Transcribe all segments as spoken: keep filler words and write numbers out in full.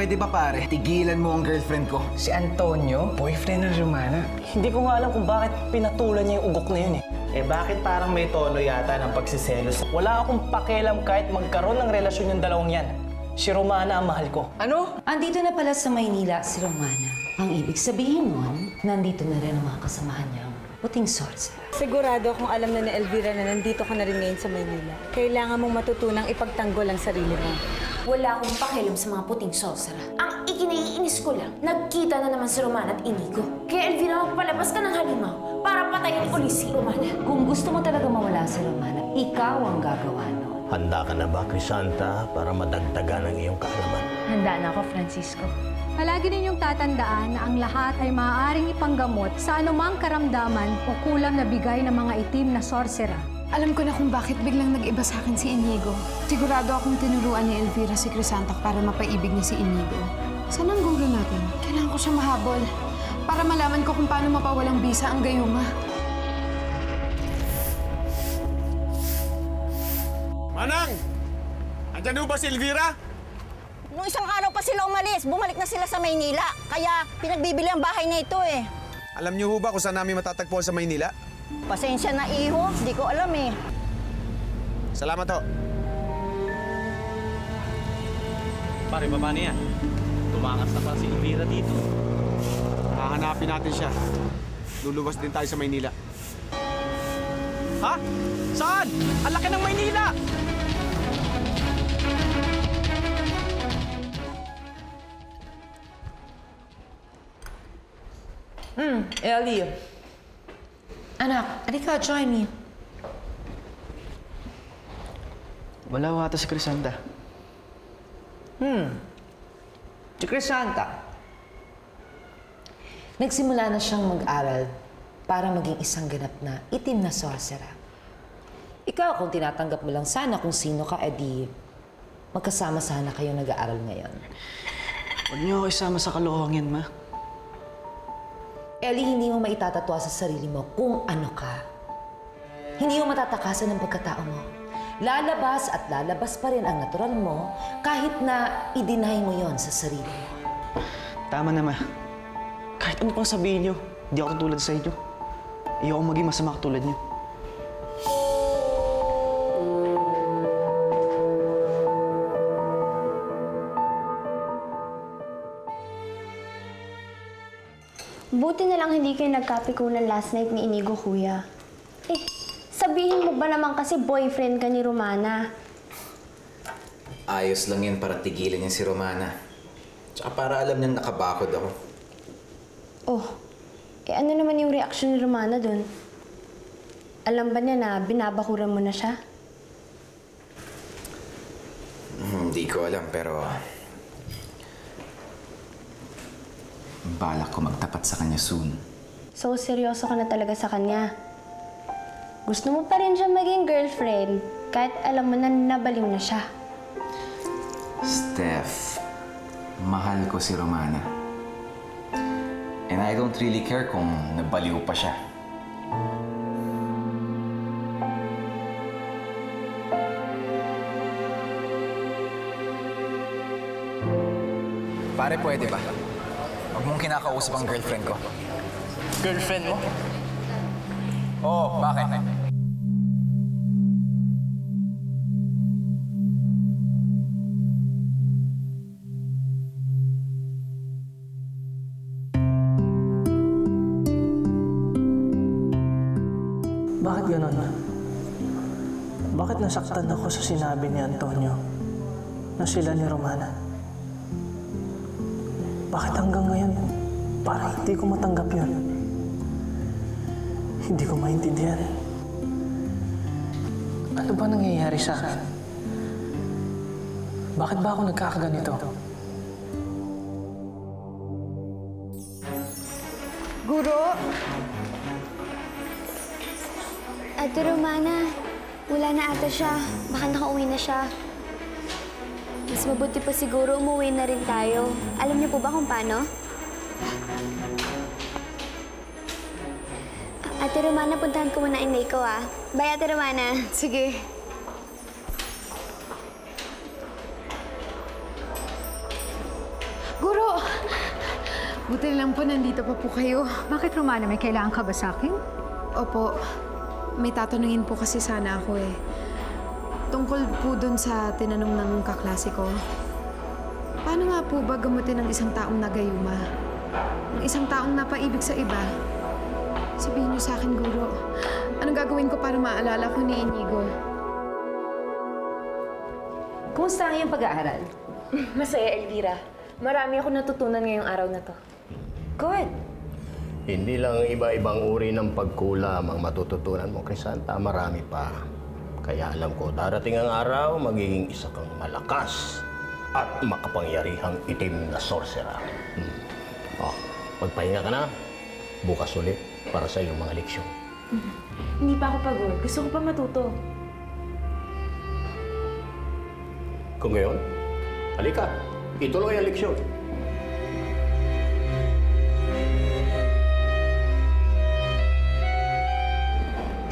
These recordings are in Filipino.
pwede ba pare? Tigilan mo ang girlfriend ko. Si Antonio, boyfriend ng Romana. Hindi ko nga alam kung bakit pinatulan niya yung ugok na yun eh. Eh bakit parang may tono yata ng pagsiselos? Wala akong pakialam kahit magkaroon ng relasyon yung dalawang yan. Si Romana ang mahal ko. Ano? Andito na pala sa Maynila si Romana. Ang ibig sabihin nun, nandito na rin ang mga kasamahan niyang puting sorsa. Sigurado akong alam na ni Elvira na nandito ka na rin ngayon sa Maynila. Kailangan mong matutunang ipagtanggol ang sarili mo. Wala akong pakialam sa mga puting sorcerer. Ang ikinaiinis ko lang, nagkita na naman si Romana at Inigo. Kaya Elvira, magpalabas ka ng halimaw para patayin ulit si Romana. Kung gusto mo talaga mawala si Romana, ikaw ang gagawa nun. Handa ka na ba, Crisanta, para madagdagan ang iyong kaalaman? Handa na ako, Francisco. Palagi ninyong tatandaan na ang lahat ay maaaring ipanggamot sa anumang karamdaman o kulang na bigay ng mga itim na sorcerer. Alam ko na kung bakit biglang nag-iba sa akin si Inigo. Sigurado akong tinuruan ni Elvira si Crisanto para mapaibig niya si Inigo. Saan ang gulo natin? Kailangan ko siya mahabol para malaman ko kung paano mapawalang bisa ang gayuma. Manang! Andiyan mo ba si Elvira? Noong isang araw pa sila umalis, bumalik na sila sa Maynila. Kaya pinagbibili ang bahay na ito eh. Alam niyo ba kung saan namin matatagpuan sa Maynila? Pasensya na, iho. Di ko alam eh. Salamat ho. Pare, paano yan? Tumakas na pala si Elvira dito. Hahanapin natin siya. Luluwas din tayo sa Maynila. Ha? Saan? Ang laki ng Maynila! Hmm, Ellie. Anak, alika, join me. Wala wata si Crisanta. Hmm. Si Crisanta. Nagsimula na siyang mag-aral para maging isang ganap na itim na sorcerer. Ikaw, kung tinatanggap mo lang sana kung sino ka, edi magkasama sana kayo nag-aaral ngayon. Huwag niyo ako isama sa kalokohan yan, Ma. Ellie, hindi mo maitatatwa sa sarili mo kung ano ka. Hindi mo matatakasan ang pagkatao mo. Lalabas at lalabas pa rin ang natural mo kahit na i-deny mo yon sa sarili mo. Tama na, Ma. Kahit ano pang sabihin niyo, hindi ako tulad sa inyo. Ayaw maging masama tulad niyo. Buti na lang hindi kayo nagkapikunan last night ni Inigo, kuya. Eh, sabihin mo ba naman kasi boyfriend ka ni Romana? Ayos lang yan para tigilan niya si Romana. Tsaka para alam niyang nakabakod ako. Oh, eh ano naman yung reaksyon ni Romana dun? Alam ba niya na binabakuran mo na siya? Hindi hmm, ko alam, pero... balak ko magtapat sa kanya soon. So, seryoso ka na talaga sa kanya. Gusto mo pa rin siya maging girlfriend kahit alam mo na nabaliw na siya. Steph, mahal ko si Romana. And I don't really care kung nabaliw pa siya. Pare, pwede ba? Huwag mong kinakausap ang girlfriend ko. Girlfriend mo? Oo, bakit? Bakit ganun? Bakit nasaktan ako sa sinabi ni Antonio na sila ni Romana? Bakit hanggang ngayon, parang hindi ko matanggap yun? Hindi ko maintindihan. Ano ba nangyayari sa akin? Bakit ba ako nagkakaganito? Guro! Ate Romana, wala na ata siya. Baka nakauwi na siya. Mas mabuti pa siguro umuwi na rin tayo. Alam niyo po ba kung paano? Ate Romana, puntahan ko muna inay ko, ah. Bye, Ate Romana. Sige. Buti lang po, nandito pa po kayo. Bakit, Romana? May kailangan ka ba sa akin? Opo. May tatanungin po kasi sana ako eh. Tungkol po dun sa tinanong ng kaklase ko. Paano nga po ba gamutin ng isang taong nagayuma? Ng isang taong napaibig sa iba? Sabihin niyo sa akin, Guro. Anong gagawin ko para maalala ko ni Inigo? Kumusta ang iyong pag-aaral? Masaya, Elvira. Marami akong natutunan ngayong araw na to. Good. Hindi lang iba-ibang uri ng pagkulam ang matututunan mo, Crisanta. Marami pa. Kaya alam ko, darating ang araw, magiging isa kang malakas at makapangyarihang itim na sorcerer. Hmm. Oh, magpahinga ka na. Bukas ulit para sa iyong mga leksyon. Hmm. Hindi pa ako pagod. Gusto ko pa matuto. Kung gayon, halika. Ituloy ang leksyon.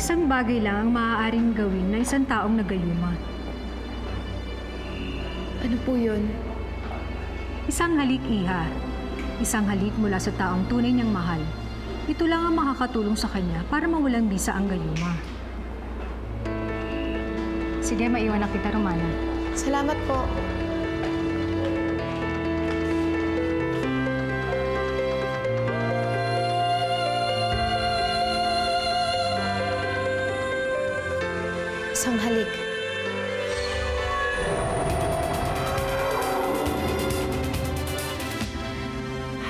Isang bagay lang ang maaaring gawin na isang taong nagayuma. Ano po yun? Isang halik, Iha. Isang halik mula sa taong tunay niyang mahal. Ito lang ang makakatulong sa kanya para mawalang bisa ang gayuma. Sige, maiwan na kita, Romana. Salamat po. Isang halik.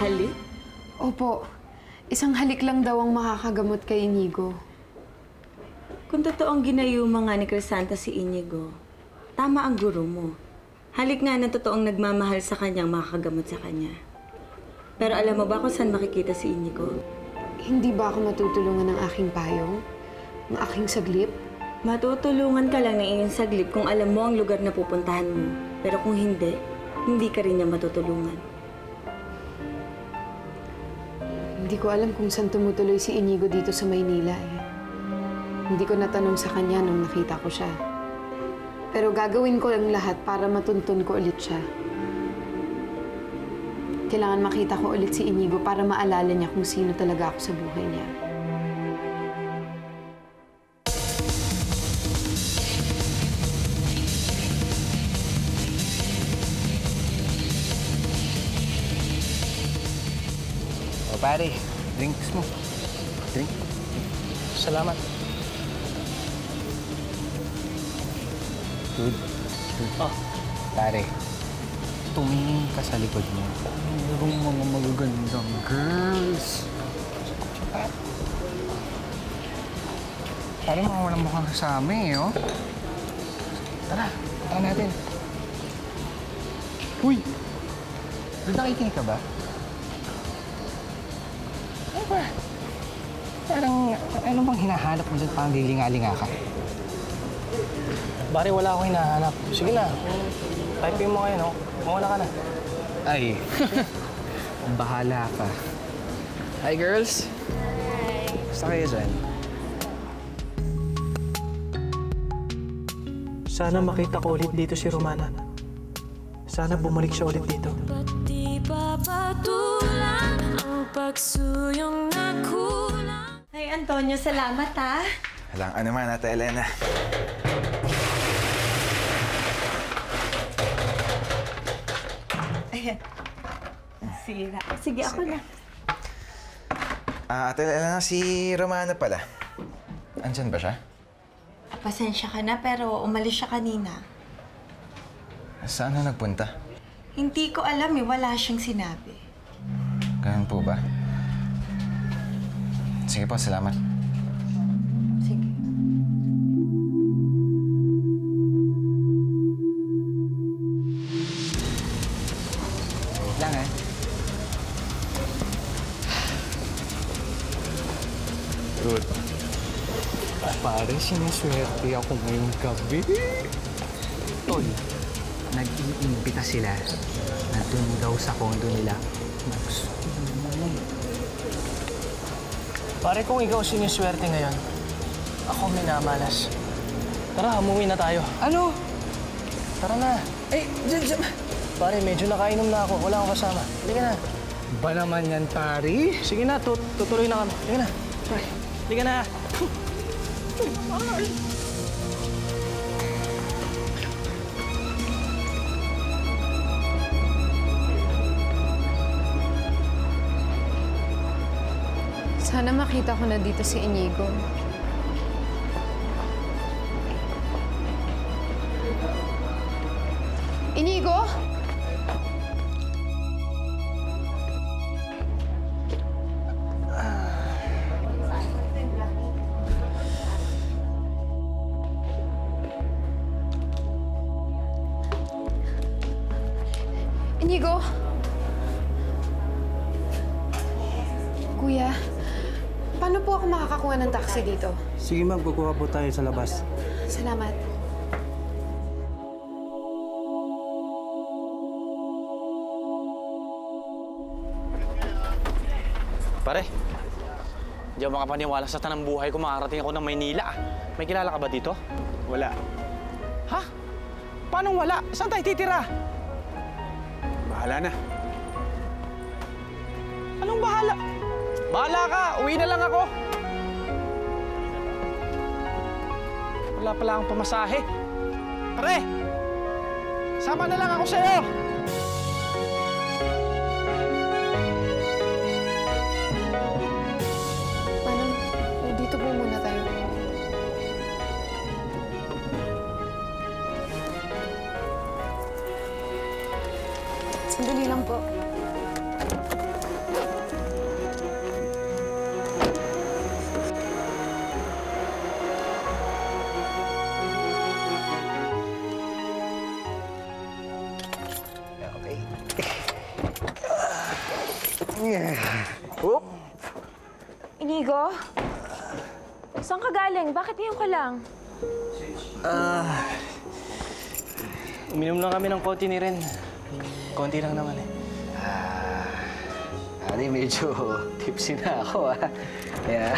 Halik? Opo. Isang halik lang daw ang makakagamot kay Inigo. Kung totoong ginayuma nga ni Crisanta si Inigo, tama ang guro mo. Halik nga na totoong nagmamahal sa kanyang makakagamot sa kanya. Pero alam mo ba kung saan makikita si Inigo? Hindi ba ako matutulungan ng aking payong? Ng aking saglip? Matutulungan ka lang ng iyong saglip kung alam mo ang lugar na pupuntahan mo. Pero kung hindi, hindi ka rin niya matutulungan. Hindi ko alam kung saan tumutuloy si Inigo dito sa Maynila eh. Hindi ko natanong sa kanya nung nakita ko siya. Pero gagawin ko ang lahat para matuntun ko ulit siya. Kailangan makita ko ulit si Inigo para maalala niya kung sino talaga ako sa buhay niya. Pare, drinks mo. Drink. Salamat. Good. Good. Oh. Pare, tumingin ka sa likod mo. Mayroong mga magagandang girls. Pare, mga walang mukhang kasama eh, oh. Tara, punta natin. Uy! Doon nakikinig ka ba? Ba? Parang, ano bang hinahanap mo dyan? Parang lilinga-linga ka. Bari, wala akong hinahanap. Sige na. Type mo kayo, no? Mawala ka na. Ay. Bahala ka. Hi, girls. Hi. Gusto kayo dyan? Sana makita ko ulit dito si Romana. Sana bumalik siya ulit dito. Pagsuyong na kulang. Ay, Antonio, salamat, ha? Walang anuman, Ate Elena. Ayan. Sira. Sige, Sira. Ako na. Ah, Ate Elena, si Romana pala. Andiyan ba siya? Pasensya ka na, pero umalis siya kanina. Saan na nagpunta? Hindi ko alam, eh. Wala siyang sinabi. Ganun po ba? Sige po, salamat. Sige. Lang, eh. Good. Pare, sinaswerte ako ngayong gabi. Tol, nag-iimbita sila na dun daw sa kondo nila. Pare, kung ikaw siniswerte ngayon, ako minamalas. Tara, umuwi na tayo. Ano? Tara na. Eh, dyan, dyan. Pare, medyo nakainom na ako. Wala akong kasama. Hindi ka na. Ba naman yan, pari? Sige na, tut tutuloy na kami. Sige na. Sige na. Sana makita ko na dito si Iñigo. Iñigo? Iñigo? Kuya, paano po ako makakakuha ng taxi dito? Sige, ma'am. Kukuha po tayo sa labas. Salamat. Pare, hindi ako makapaniwala sa tanang buhay ko makarating ako ng Maynila. May kilala ka ba dito? Wala. Ha? Paano wala? Saan tayo titira? Bahala na. Anong bahala? Bahala ka! Uwi na lang ako! Wala pala akong pamasahe. Pare! Sama na lang ako sa'yo! Manang, dito po muna tayo. Sandali lang po. Iñigo? Saan ka galing? Bakit ngayon ka lang? Ah... Uh, uminom lang kami ng konti ni Ren. Konti lang naman eh. Ah... Ani, medyo tipsy na ako ah. Kaya...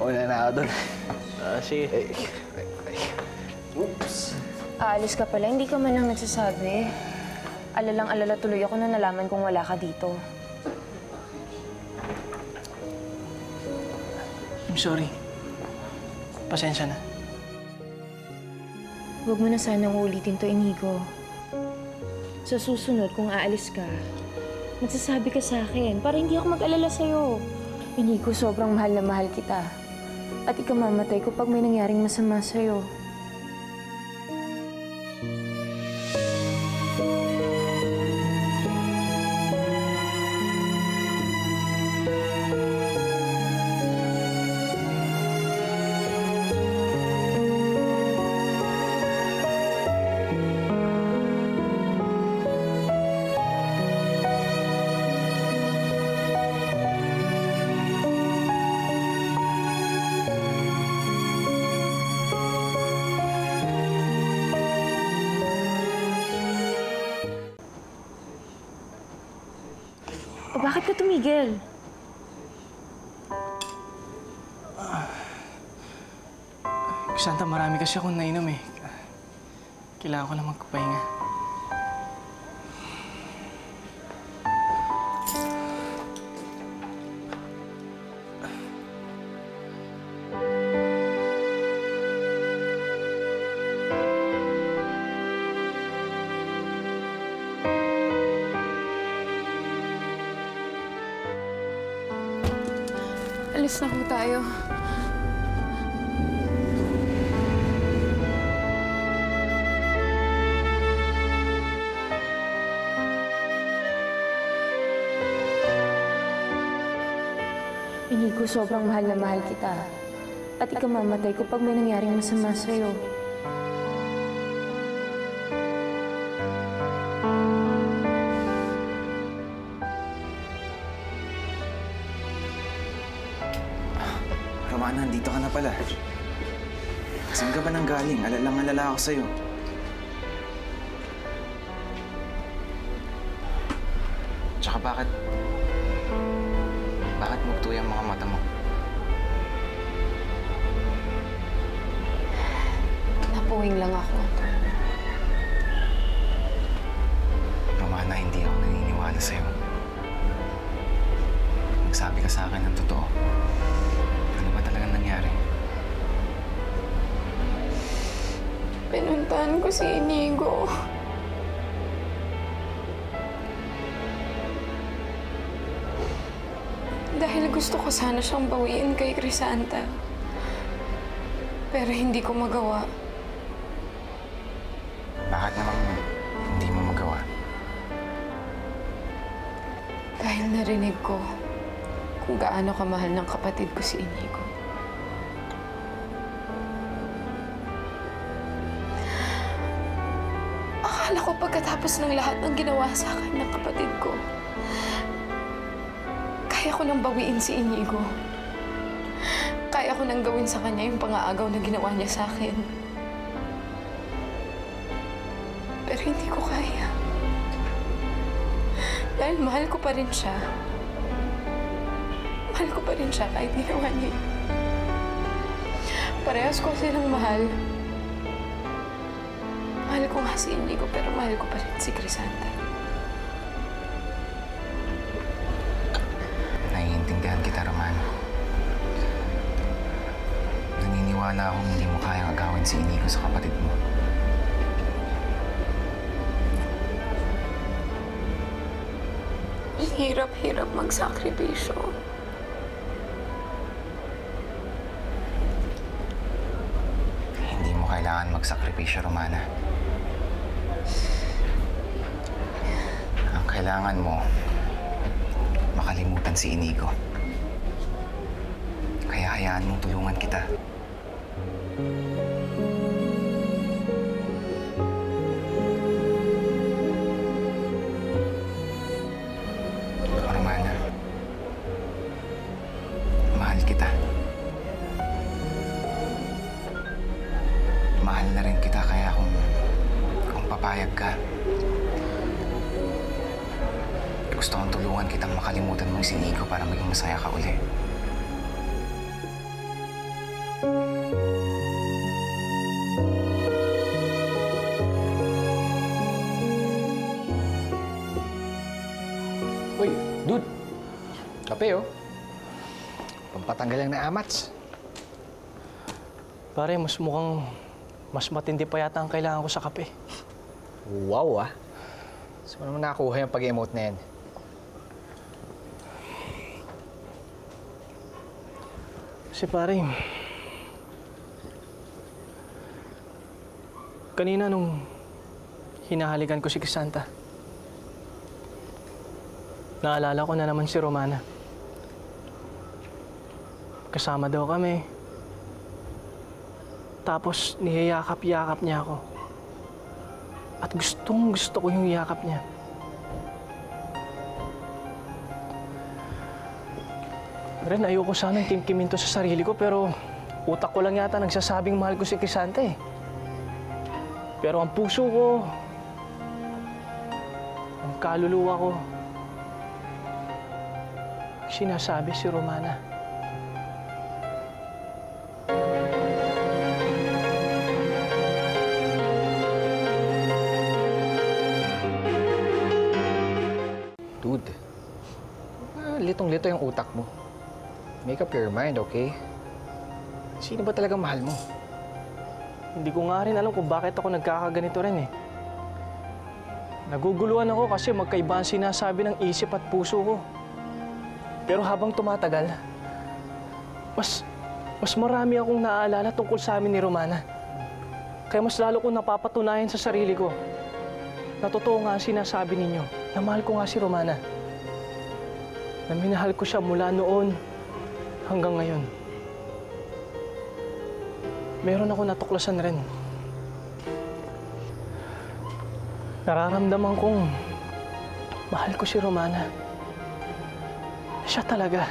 una na ako doon. Ah, sige. Ay, ay, ay. Oops! Aalis ka pala. Hindi ka man lang nagsasabi. Alalang-alala tuloy ako na nalaman kung wala ka dito. I'm sorry. Pasensya na. Huwag mo na sanang uulitin to, Iñigo. Sa susunod, kung aalis ka, magsasabi ka sa akin para hindi ako mag-alala sa'yo. Iñigo, sobrang mahal na mahal kita. At ikamamatay ko pag may nangyaring masama sa'yo. O, bakit ka tumigil? Uh, Santa, marami kasi akong nainom eh. Kailangan ko lang magpahinga. Alis na po tayo. Iñigo, sobrang mahal na mahal kita. At ikamamatay ko pag may nangyaring masama sa'yo. Romana, dito ka na pala. Saan ka ba nang galing? Alalang-alala ako sa'yo. Tsaka bakit... bakit mugtuya ang mga mata mo? Napuwing lang ako. Romana, hindi ako naniniwala sa'yo. Pinuntahan ko si Inigo. Dahil gusto ko sana siyang bawiin kay Crisanta. Pero hindi ko magawa. Bakit naman hindi mo magawa? Dahil narinig ko kung gaano kamahal ng kapatid ko si Inigo. Akala ko pagkatapos ng lahat ng ginawa sa akin ng kapatid ko, kaya ko nang bawiin si Inigo. Kaya ko nang gawin sa kanya yung pang-aagaw na ginawa niya sa akin. Pero hindi ko kaya. Dahil mahal ko pa rin siya. Mahal ko pa rin siya kahit ginawa niya. Parehas ko silang mahal. Mahal ko nga si Inigo, pero mahal ko pa rin si Crisanta. Naiintindihan kita, Romano. Naniniwala akong hindi mo kayang agawin si Inigo sa kapatid mo. Hirap-hirap magsakripisyo. Kailangan magsakripisyo, Romana. Ang kailangan mo, makalimutan si Inigo. Kaya hayaan mong tulungan kita. Romana, mahal kita. Mahal na rin kita, kaya kung, kung papayag ka, gusto kong tulungan kitang makalimutan mong si Inigo para maging masaya ka uli. Uy, dude! Kape, oh. Pampatanggal lang na amats. Pare, mas mukhang... mas matindi pa yata ang kailangan ko sa kape. Wow, ah. So, naman nakakuha yung pag-emote na yan. Kasi pare, kanina nung hinahalikan ko si Crisanta, naalala ko na naman si Romana. Kasama daw kami. Tapos niyayakap-yakap niya ako. At gustong-gusto ko yung yakap niya. Ren, ayoko sanang kimkimin to sa sarili ko, pero utak ko lang yata nagsasabing mahal ko si Crisanta, eh. Pero ang puso ko, ang kaluluwa ko, sinasabi si Romana. Litong-lito yung utak mo. Make up your mind, okay? Sino ba talaga mahal mo? Hindi ko nga rin alam kung bakit ako nagkakaganito rin, eh. Naguguluhan ako kasi magkaiba ang sinasabi ng isip at puso ko. Pero habang tumatagal, mas, mas marami akong naaalala tungkol sa amin ni Romana. Kaya mas lalo kong napapatunayan sa sarili ko na totoo nga ang sinasabi ninyo na mahal ko nga si Romana. Na minahal ko siya mula noon hanggang ngayon. Meron ako natuklasan rin. Nararamdaman kong mahal ko si Romana. Siya talaga.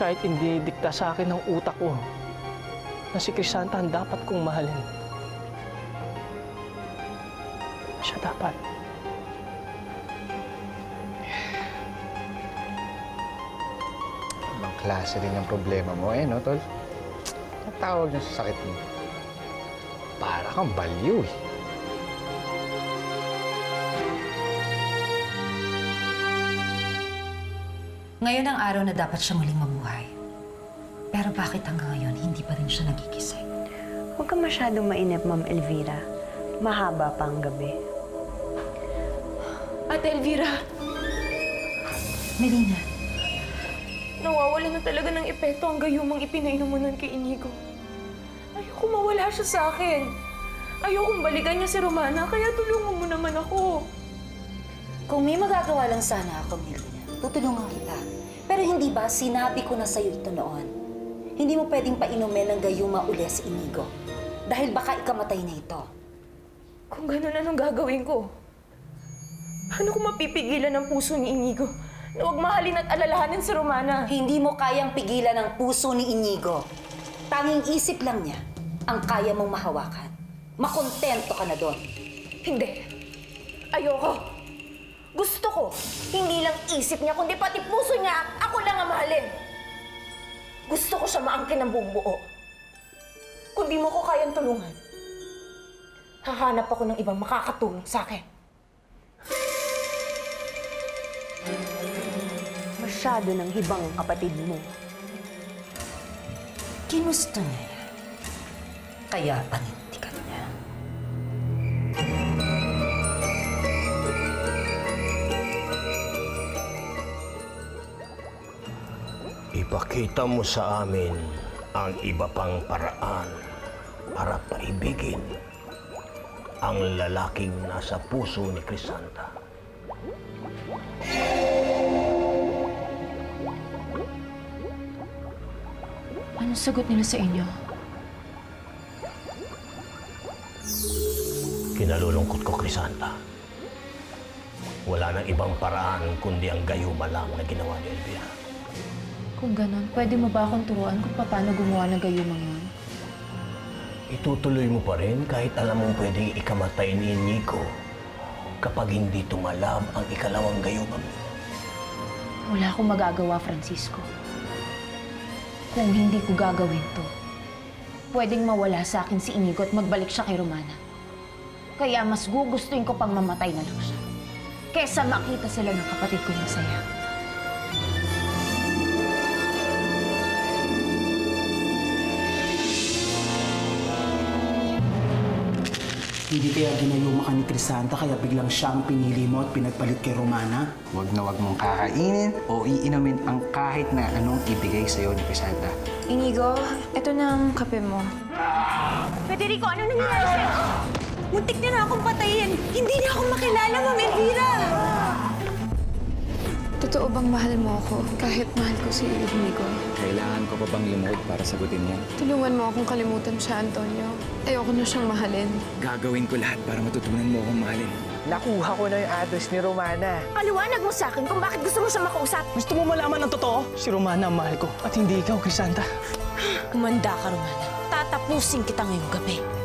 Kahit hindi dikta sa akin ng utak ko na si Crisanta ang dapat kong mahalin. Siya dapat. Klase din ang problema mo, eh, no, tol? Ang tawag niya sa sakit mo. Para kang baliw, eh. Ngayon ang araw na dapat siya muling mabuhay. Pero bakit hanggang ngayon hindi pa rin siya nagigising? Huwag ka masyadong mainip, Ma'am Elvira. Mahaba pa ang gabi. Ate Elvira! Melina. Nawawala na talaga ng epekto ang gayumang ipinainom mo nun kay Inigo. Ayoko mawala siya sa akin. Ayokong balikan niya si Romana, kaya tulungan mo naman ako. Kung may magagawa lang sana ako, Melina, tutulungan kita. Pero hindi ba sinabi ko na sa'yo ito noon? Hindi mo pwedeng painumin ng gayuma uli si Inigo. Dahil baka ikamatay na ito. Kung ganun, anong gagawin ko? Ano kung mapipigilan ng puso ni Inigo na huwag mahalin at alalahanin si Romana? Hindi mo kayang pigilan ang puso ni Inigo. Tanging isip lang niya ang kaya mong mahawakan. Makontento ka na doon. Hindi. Ayoko. Gusto ko. Hindi lang isip niya, kundi pati puso niya, ako lang ang mahalin. Gusto ko siya maangkin ng buong buo. Kung di mo ko kayang tulungan, hahanap ako ng ibang makakatulong sa akin. Masyado ng hibang kapatid mo. Kinusta niya. Kaya panindigan niya. Ipakita mo sa amin ang iba pang paraan para paibigin ang lalaking nasa puso ni Crisanta. Anong sagot nila sa inyo? Kinalulungkot ko, Crisanta. Wala nang ibang paraan kundi ang gayuma lang na ginawa ni Elvira. Kung ganon, pwede mo ba akong turuan kung paano gumawa ng gayumang yun? Itutuloy mo pa rin kahit alam mong pwedeng ikamatay ni Inigo kapag hindi tumalab ang ikalawang gayumang. Wala akong magagawa, Francisco. Kung hindi ko gagawin to, pwedeng mawala sa akin si Inigo at magbalik siya kay Romana. Kaya mas gugustuhin ko pang mamatay na lang siya kesa makita sila ng kapatid ko masaya. Hindi kaya ginayuma ka ni Crisanta kaya biglang siyang pinili mo at pinagpalit kay Romana? Huwag na huwag mong kakainin o iinumin ang kahit na anong ibigay sa'yo ni Crisanta. Inigo, eto na ang kape mo. Federico, ano nangyari siya? Muntik na na akong patayin! Hindi na akong makilala mo, Elvira! Totoo bang mahal mo ako kahit mahal ko si Inigo? Kailangan ko pa bang lumuhod para sagutin niya? Tulungan mo akong kalimutan siya, Antonio. Ayoko na siyang mahalin. Gagawin ko lahat para matutunan mo akong mahalin. Nakuha ko na yung address ni Romana. Paliwanag mo sa akin kung bakit gusto mo siya makausap. Gusto mo malaman ang totoo? Si Romana ang mahal ko at hindi ikaw, Crisanta. Kumanda ka, Romana. Tatapusin kita ngayong gabi.